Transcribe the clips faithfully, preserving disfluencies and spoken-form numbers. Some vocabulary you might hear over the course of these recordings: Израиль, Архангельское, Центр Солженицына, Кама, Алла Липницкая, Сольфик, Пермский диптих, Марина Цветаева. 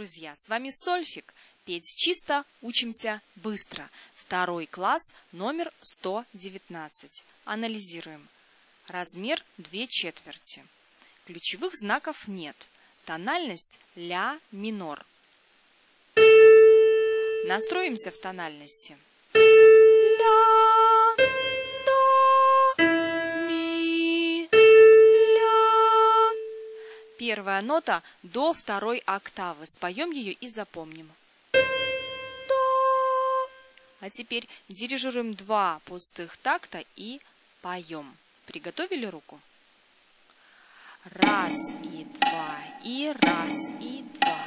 друзья! С вами Сольфик. Петь чисто, учимся быстро. Второй класс, номер сто девятнадцать. Анализируем. Размер две четверти. Ключевых знаков нет. Тональность ля минор. Настроимся в тональности. Ля, до, ми, ля. Первая нота до второй октавы. Споем ее и запомним. До. А теперь дирижируем два пустых такта и поем. Приготовили руку? Раз и два, и раз и два.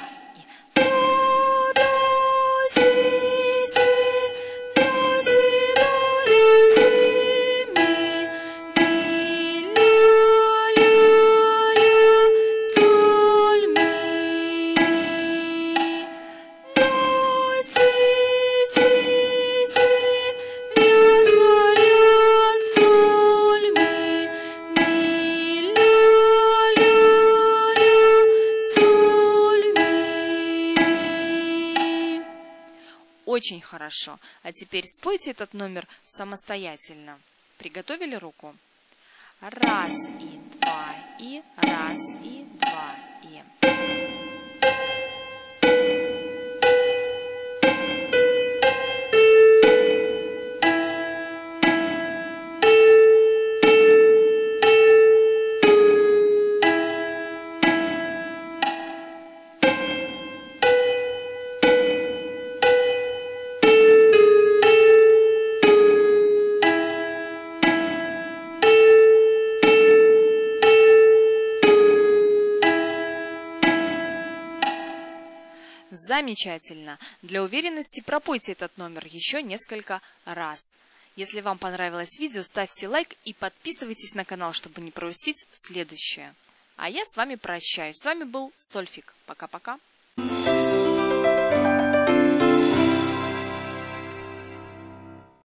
Очень хорошо. А теперь спойте этот номер самостоятельно. Приготовили руку? Раз и два, и раз и два, и. Замечательно! Для уверенности пропойте этот номер еще несколько раз. Если вам понравилось видео, ставьте лайк и подписывайтесь на канал, чтобы не пропустить следующее. А я с вами прощаюсь. С вами был Сольфик. Пока-пока!